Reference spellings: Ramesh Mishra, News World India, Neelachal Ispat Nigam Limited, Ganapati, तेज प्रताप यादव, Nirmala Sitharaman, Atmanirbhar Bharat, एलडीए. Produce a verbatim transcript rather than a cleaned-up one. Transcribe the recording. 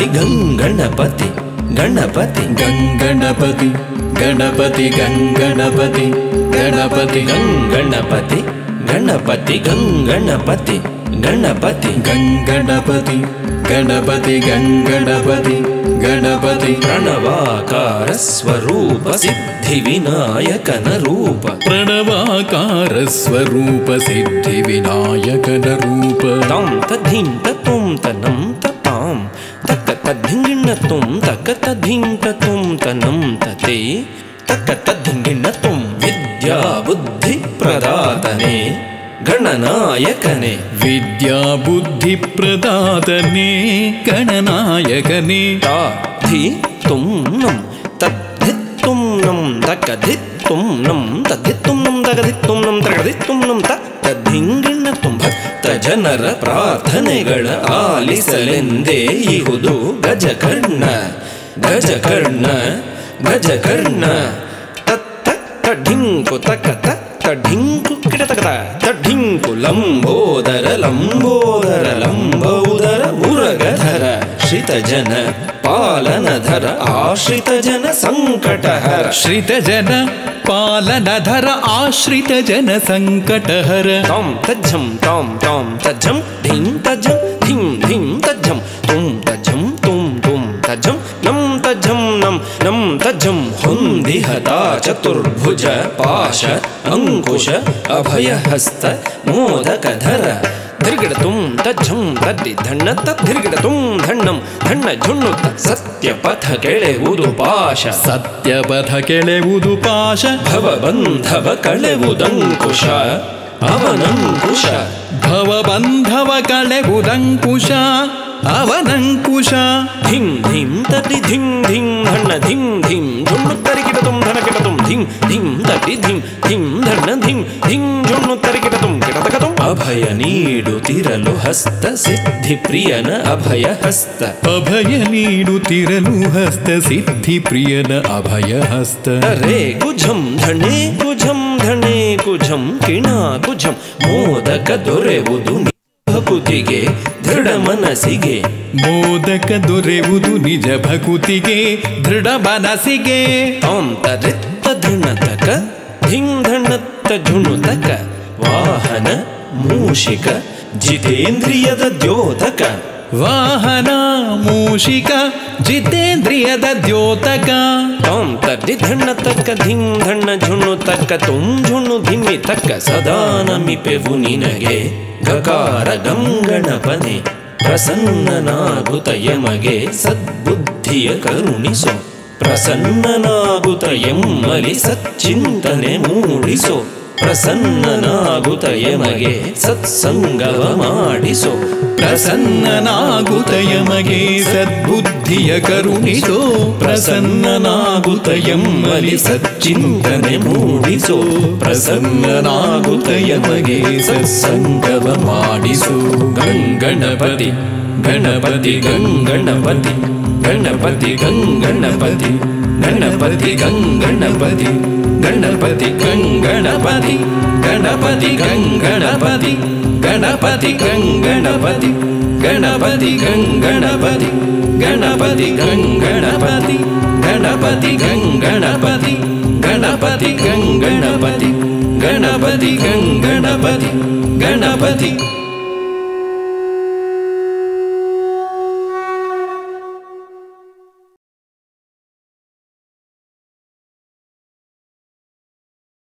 गणपति गंगणपति गणपति गंगणपति गणपति गंगणपति गणपति गंगणपति गणपति गंगणपति गणपति गंगणपति गणपति गंगणपति गणपति प्रणवाकार स्वरूप सिद्धि विनायकन रूप प्रणवाकार स्वरूप सिद्धि विनायकन रूप तम तधिं ततुम तनम तताम तक तधिं तुम तक तधिं तुम तनम तते तक तधिं तुम विद्या बुद्धि प्रदातने गणनायकने विद्या बुद्धि प्रदातने गणनायकने ताधि तुम नम तद्धि तुम नम तकधि तुम नम तद्धि तुम नम तकधि तुम नम तकधि तुम नम तद्धिंगिण तुम भक्त जनर प्रार्थनेगळ आलिसलेंदे इहुदु गजकर्ण गजकर्ण गजकर्ण तत्त तढिंकु तकत तढिंकु किडतकत लंबोदर लंबोदर लंबोदर उरगधर श्रितजन पालनधर आश्रितजन संकटहर श्रितजन पालनधर आश्रितजन संकटहर तम तजम तम तम तजम धिं तजम धिं धिं तजम तुम तजम तुम तुम तजम नम तजम नम नम तजम हुंदिहता चतुर्भुज पाश अंकुश अभयहस्त मोदकधर धृगडतुं तज्झं तद्धिधन्न तद्धिर्गडतुं धन्नं धन्न झुण्णु सत्यपथ केळेउदु पाश सत्यपथ केळेउदु पाश भवबन्धव कळेउदङ्कुश अवनङ्कुश भवबन्धव कळेउदङ्कुश अवनंकुश धिं धिं तति धिं धिं धन धिं धिं झुण्णुत्तरिकिटतुं धनकिटतुं धिं धिं तति धिं धिं धन धिं धिं झुण्णुत्तरिकिटतुं किटतकतुं अभय नीडुतिरलु हस्त सिद्धि प्रियन अभय हस्त अभय नीडुतिरलु हस्त सिद्धि प्रियन अभय हस्त रे कुझं धने कुझं धने कुझं किणा कुझं मोदक दोरेउदु भकुतिगे दृढ़ मनसिगे मोदक दोरेउदु निज भकुतिगे दृढ़ मनसिगे तम तरित्त धनतक धिं धनत्त झुणुतक वाहन मूषिक जितेन्द्रियद द्योतक वाहन मूषिक जितेन्द्रियद द्योतक तम तदि धनतक धिं धन झुणुतक तुम झुणु धिमि तक सदा नमिपेवु निनगे गकार गंगणपने प्रसन्ननागुत यमगे सद्बुद्धिय करुणिसो प्रसन्ननागुत यम्मलि सच्चिंतने मूडिसो प्रसन्ननागुत यमगे सत्संगव माडिसो प्रसन्ननागुत यमगे सद्बुद्धिय करुणिसो प्रसन्ननागुत यम्मलि सच्चिंतने मूडिसो प्रसन्ननागुत यमगे सत्संगव माडिसो गंगणपति गणपति गंगणपति गणपति गंगणपति गणपति गंगणपति गणपति गंगणपति गणपति गंगणपति गणपति गंगणपति गणपति गंगणपति गणपति गंगणपति गणपति गंगणपति गणपति गंगणपति गणपति गंगणपति गणपति।